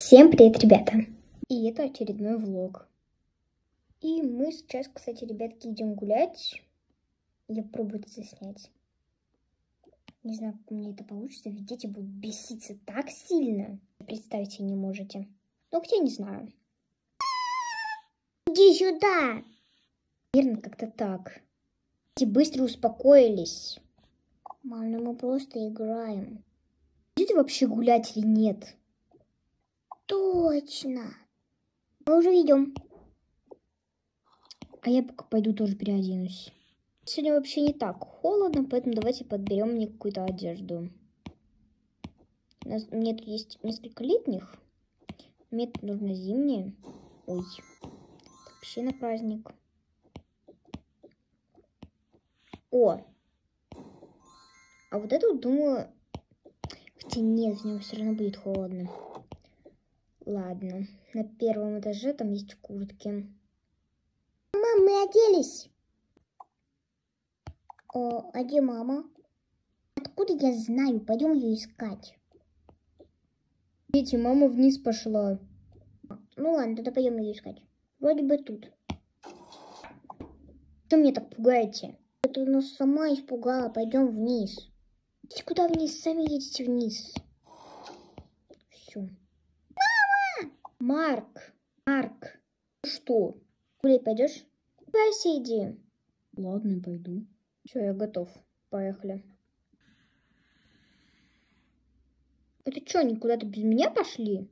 Всем привет, ребята! И это очередной влог. И мы сейчас, кстати, ребятки, идем гулять. Я пробую это заснять. Не знаю, как у меня это получится, ведь дети будут беситься так сильно. Представить себе не можете. Ну, хотя не знаю. Иди сюда! Наверное, как-то так. Дети быстро успокоились. Мам, ну мы просто играем. Будет вообще гулять или нет? Точно. Мы уже идем. А я пока пойду тоже переоденусь. Сегодня вообще не так холодно, поэтому давайте подберем мне какую-то одежду. У меня тут есть несколько летних. Мне тут нужно зимние. Ой. Вообще на праздник. О. А вот это вот, думаю... Хотя нет, в нем все равно будет холодно. Ладно, на первом этаже там есть куртки. Мам, мы оделись. О, а где мама? Откуда я знаю? Пойдем ее искать. Дети, мама вниз пошла. Ну ладно, тогда пойдем ее искать. Вроде бы тут. Что меня так пугаете? Это нас сама испугала. Пойдем вниз. Идите куда вниз? Сами едете вниз. Все. Марк, Марк, что? Гулять пойдешь? Посиди. Ладно, пойду. Все, я готов. Поехали. Это что, они куда-то без меня пошли?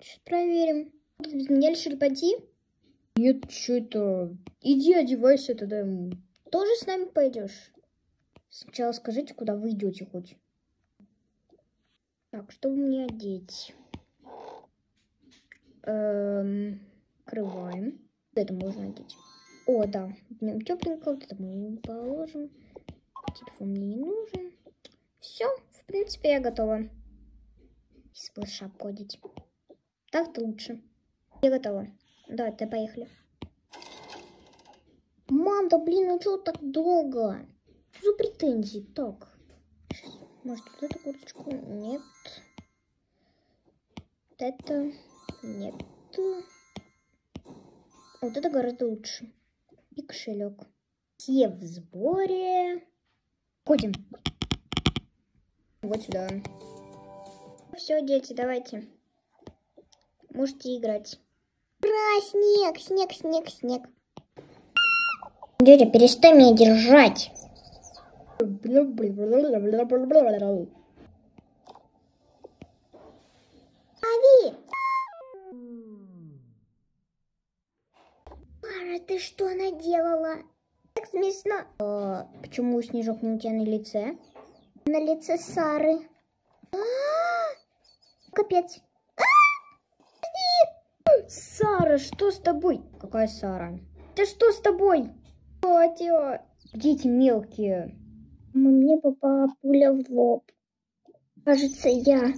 Сейчас проверим. Без меня решили пойти? Нет, что это? Иди одевайся тогда ему. Тоже с нами пойдешь? Сначала скажите, куда вы идете хоть. Так, что мне одеть? Открываем. Это можно надеть. О, да. Днем тепленько. Вот это мы положим. Телефон мне не нужен. Все, в принципе, я готова. Если шапку одеть. Так-то лучше. Я готова. Давай, тогда поехали. Мам, да блин, ну что так долго? Что за претензии? Так. Сейчас. Может, вот эту курточку? Нет. Вот это... Нет. Вот это гораздо лучше. И кошелек. Все в сборе. Ходим. Вот сюда. Все, дети, давайте. Можете играть. Ура, снег, снег, снег, снег. Дядя, перестань меня держать. Ави! Ты что наделала? Так смешно. А, почему снежок не у тебя на лице? На лице Сары. Капец. Сара, что с тобой? Какая Сара? Да что с тобой? Дети мелкие. Мне попала пуля в лоб. Кажется, я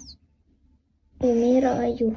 умираю.